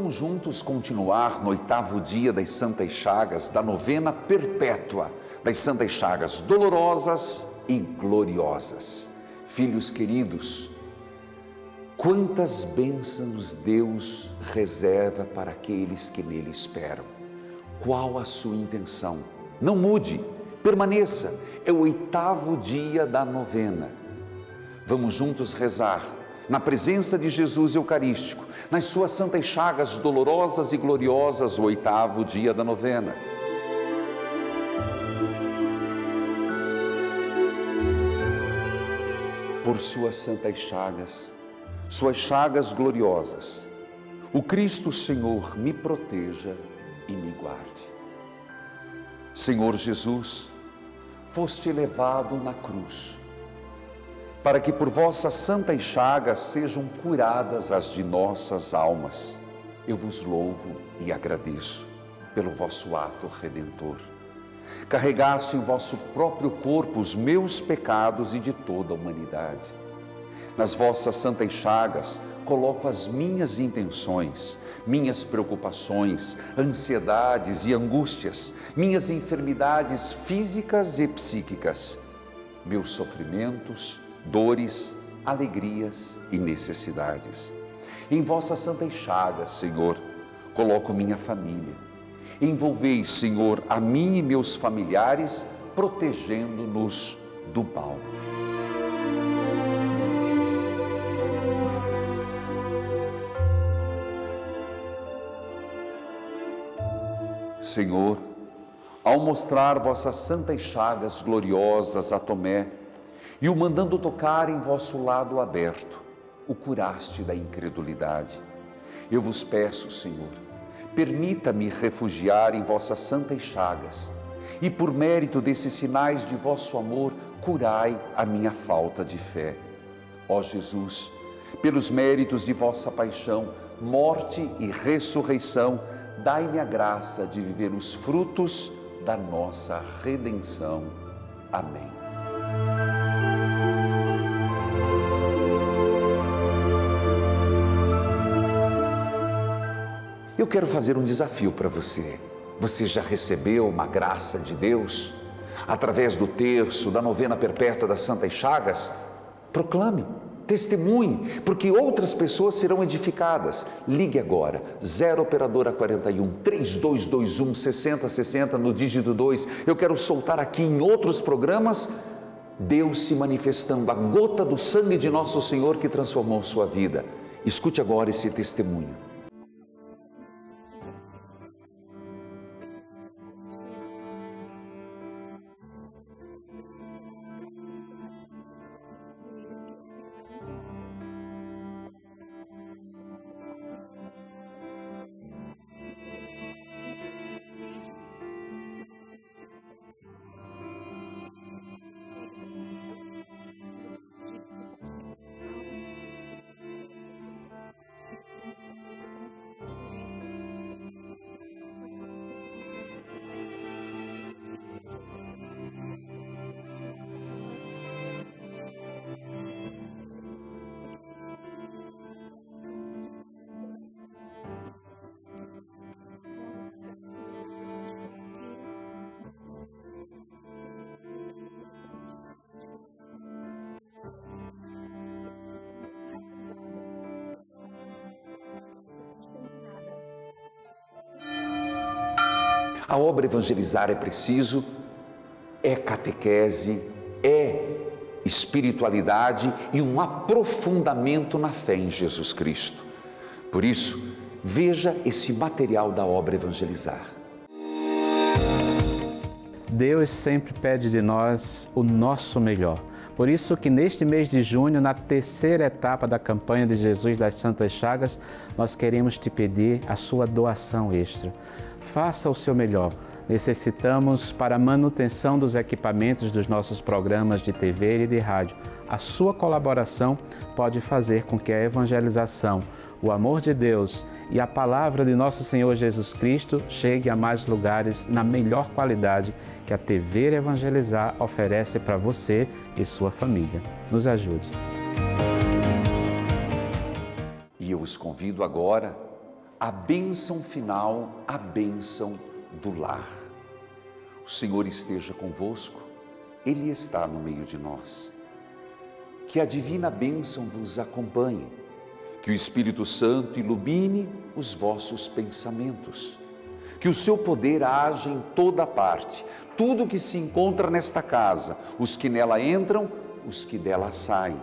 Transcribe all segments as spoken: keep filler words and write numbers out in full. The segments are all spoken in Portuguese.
vamos juntos continuar no oitavo dia das Santas Chagas, da novena perpétua das Santas Chagas, dolorosas e gloriosas. Filhos queridos, quantas bênçãos Deus reserva para aqueles que nele esperam. Qual a sua intenção? Não mude, permaneça. É o oitavo dia da novena. Vamos juntos rezar na presença de Jesus Eucarístico, nas suas santas chagas dolorosas e gloriosas, o oitavo dia da novena. Por suas santas chagas, suas chagas gloriosas, o Cristo Senhor me proteja e me guarde. Senhor Jesus, foste elevado na cruz, para que por vossas santas chagas sejam curadas as de nossas almas. Eu vos louvo e agradeço pelo vosso ato redentor. Carregaste em vosso próprio corpo os meus pecados e de toda a humanidade. Nas vossas santas chagas, coloco as minhas intenções, minhas preocupações, ansiedades e angústias, minhas enfermidades físicas e psíquicas, meus sofrimentos, dores, alegrias e necessidades. Em vossas santas chagas, Senhor, coloco minha família. Envolvei, Senhor, a mim e meus familiares, protegendo-nos do mal. Senhor, ao mostrar vossas santas chagas gloriosas a Tomé e o mandando tocar em vosso lado aberto, o curaste da incredulidade. Eu vos peço, Senhor, permita-me refugiar em vossas santas chagas e, por mérito desses sinais de vosso amor, curai a minha falta de fé. Ó Jesus, pelos méritos de vossa paixão, morte e ressurreição, dai-me a graça de viver os frutos da nossa redenção. Amém. Eu quero fazer um desafio para você. Você já recebeu uma graça de Deus? Através do terço, da novena perpétua das Santas Chagas, proclame. Testemunhe, porque outras pessoas serão edificadas. Ligue agora, zero operadora quarenta e um, três dois dois um, sessenta sessenta no dígito dois. Eu quero soltar aqui em outros programas, Deus se manifestando, a gota do sangue de nosso Senhor que transformou sua vida. Escute agora esse testemunho. A obra Evangelizar é Preciso é catequese, é espiritualidade e um aprofundamento na fé em Jesus Cristo. Por isso, veja esse material da obra Evangelizar. Deus sempre pede de nós o nosso melhor. Por isso que neste mês de junho, na terceira etapa da campanha de Jesus das Santas Chagas, nós queremos te pedir a sua doação extra. Faça o seu melhor. Necessitamos, para a manutenção dos equipamentos dos nossos programas de T V e de rádio, a sua colaboração pode fazer com que a evangelização, o amor de Deus e a palavra de nosso Senhor Jesus Cristo chegue a mais lugares na melhor qualidade que a T V Evangelizar oferece para você e sua família. Nos ajude. E eu os convido agora a bênção final, a bênção do lar. O Senhor esteja convosco, Ele está no meio de nós. Que a divina bênção vos acompanhe, que o Espírito Santo ilumine os vossos pensamentos, que o seu poder age em toda parte, tudo que se encontra nesta casa, os que nela entram, os que dela saem.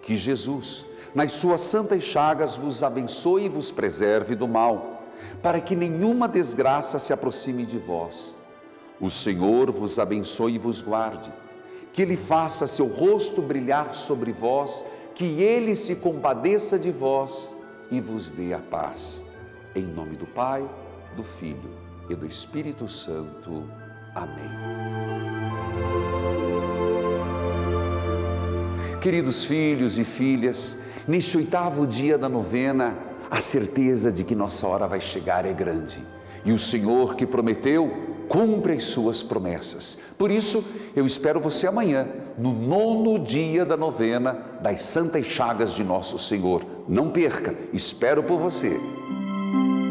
Que Jesus, nas suas santas chagas, vos abençoe e vos preserve do mal, para que nenhuma desgraça se aproxime de vós. O Senhor vos abençoe e vos guarde, que Ele faça seu rosto brilhar sobre vós, que Ele se compadeça de vós e vos dê a paz. Em nome do Pai, do Filho e do Espírito Santo. Amém. Queridos filhos e filhas, neste oitavo dia da novena, a certeza de que nossa hora vai chegar é grande. E o Senhor que prometeu, cumpre as suas promessas. Por isso, eu espero você amanhã, no nono dia da novena das Santas Chagas de Nosso Senhor. Não perca, espero por você.